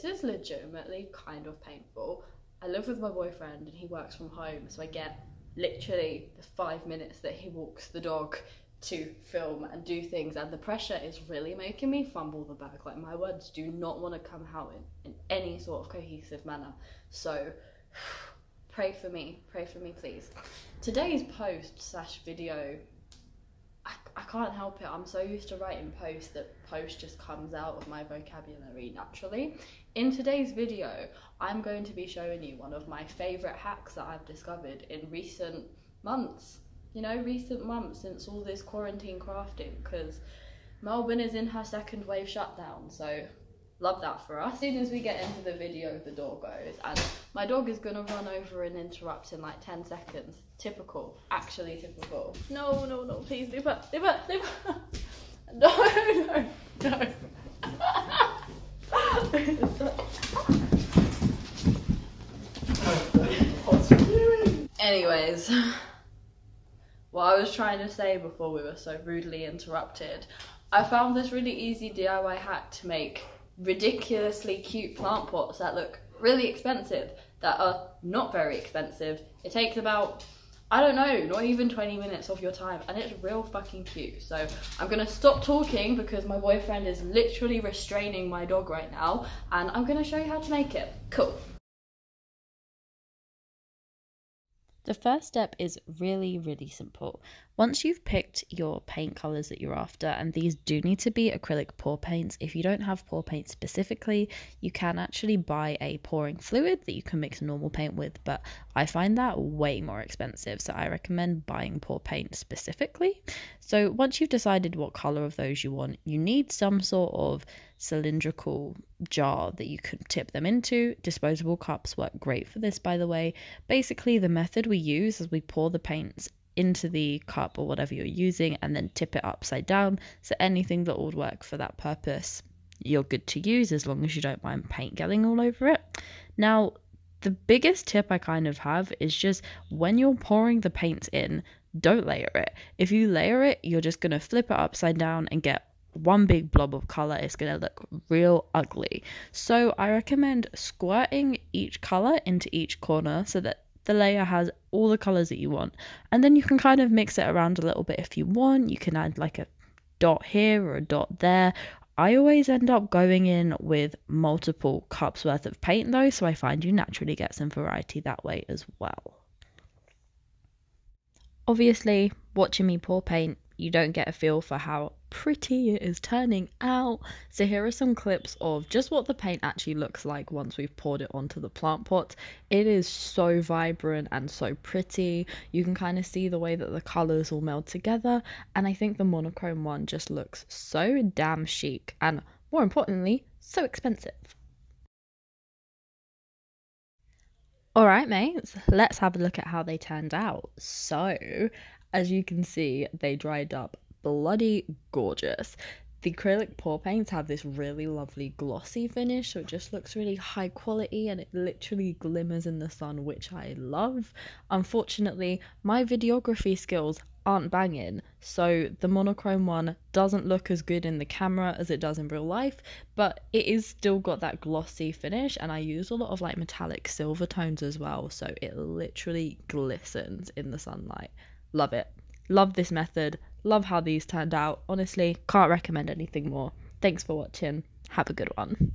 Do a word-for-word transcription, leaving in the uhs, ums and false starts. this is legitimately kind of painful. I live with my boyfriend and he works from home, so I get literally the five minutes that he walks the dog to film and do things, and the pressure is really making me fumble the bag. Like, my words do not want to come out in, in any sort of cohesive manner. So pray for me, pray for me please. Today's post slash video, I, I can't help it. I'm so used to writing posts that post just comes out of my vocabulary naturally. In today's video, I'm going to be showing you one of my favourite hacks that I've discovered in recent months. You know, recent months since all this quarantine crafting, because Melbourne is in her second wave shutdown, so love that for us. As soon as we get into the video, the door goes, and my dog is gonna run over and interrupt in like ten seconds. Typical, actually typical. No, no, no, please, leave her, leave her, leave her. No, no, no. What's he doing? Anyways. What I was trying to say before we were so rudely interrupted, I found this really easy D I Y hack to make ridiculously cute plant pots that look really expensive, that are not very expensive. It takes about, I don't know, not even twenty minutes of your time, and it's real fucking cute. So I'm gonna stop talking because my boyfriend is literally restraining my dog right now, and I'm gonna show you how to make it. Cool. The first step is really, really simple. Once you've picked your paint colours that you're after, and these do need to be acrylic pour paints. If you don't have pour paint specifically, you can actually buy a pouring fluid that you can mix normal paint with, but I find that way more expensive, so I recommend buying pour paint specifically. So once you've decided what colour of those you want, you need some sort of cylindrical jar that you could tip them into. Disposable cups work great for this, by the way. Basically, the method we use is we pour the paints into the cup or whatever you're using and then tip it upside down, so anything that would work for that purpose you're good to use, as long as you don't mind paint getting all over it. Now, the biggest tip I kind of have is just when you're pouring the paints in, don't layer it. If you layer it, you're just going to flip it upside down and get one big blob of colour. Is going to look real ugly. So I recommend squirting each colour into each corner so that the layer has all the colours that you want. And then you can kind of mix it around a little bit if you want. You can add like a dot here or a dot there. I always end up going in with multiple cups worth of paint though, so I find you naturally get some variety that way as well. Obviously, watching me pour paint, you don't get a feel for how pretty it is turning out, so here are some clips of just what the paint actually looks like once we've poured it onto the plant pot. It is so vibrant and so pretty. You can kind of see the way that the colors all meld together, and I think the monochrome one just looks so damn chic, and more importantly, so expensive. Alright mates, let's have a look at how they turned out. So as you can see, they dried up bloody gorgeous. The acrylic pour paints have this really lovely glossy finish, so it just looks really high quality and it literally glimmers in the sun, which I love. Unfortunately, my videography skills aren't banging, so the monochrome one doesn't look as good in the camera as it does in real life, but it is still got that glossy finish, and I used a lot of like metallic silver tones as well, so it literally glistens in the sunlight. Love it. Love this method. Love how these turned out. Honestly, can't recommend anything more. Thanks for watching. Have a good one.